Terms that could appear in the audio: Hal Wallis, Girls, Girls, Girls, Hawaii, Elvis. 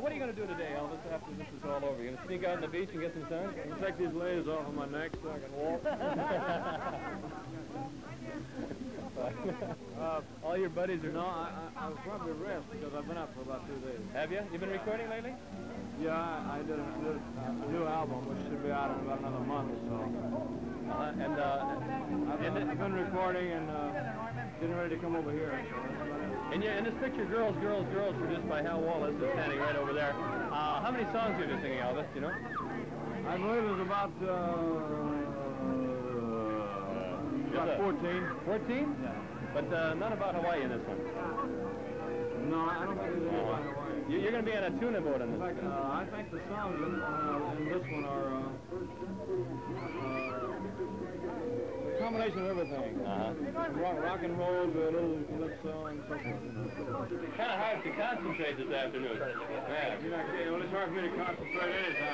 what are you going to do today, Elvis, after this is all over? You going to sneak out on the beach and get some sun? I'm going to take these layers off of my neck so I can walk. All your buddies are... No, I was probably rest because I've been up for about 2 days. Have you? You been recording lately? Yeah, I did a new album, which should be out in about another month, so... I've been recording and getting ready to come over here. And yeah, in this picture, Girls, Girls, Girls, produced by Hal Wallis, is standing right over there. How many songs have you been singing, Elvis, you know? I believe it was about 14. 14? Yeah. But none about Hawaii in this one. No, I don't think there's any about Hawaii. You're going to be on a tuna boat in this one. I think the songs in this one are... combination of everything. Rock and roll, a little song, so forth. Kind of hard to concentrate this afternoon. Yeah. Well, it's hard for me to concentrate anytime.